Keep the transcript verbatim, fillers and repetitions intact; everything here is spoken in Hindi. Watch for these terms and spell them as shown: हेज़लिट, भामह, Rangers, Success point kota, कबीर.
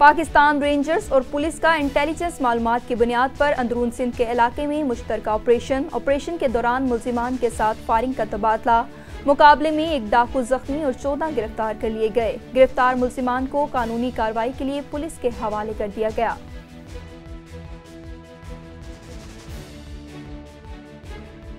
पाकिस्तान रेंजर्स और पुलिस का इंटेलिजेंस मालूमात की बुनियाद पर अंदरून सिंध के इलाके में मुश्तरका ऑपरेशन ऑपरेशन के दौरान मुलजिमान के साथ फायरिंग का तबादला। मुकाबले में एक डाकू जख्मी और चौदह गिरफ्तार कर लिए गए। गिरफ्तार मुलजिमान को कानूनी कार्रवाई के लिए पुलिस के हवाले कर दिया गया।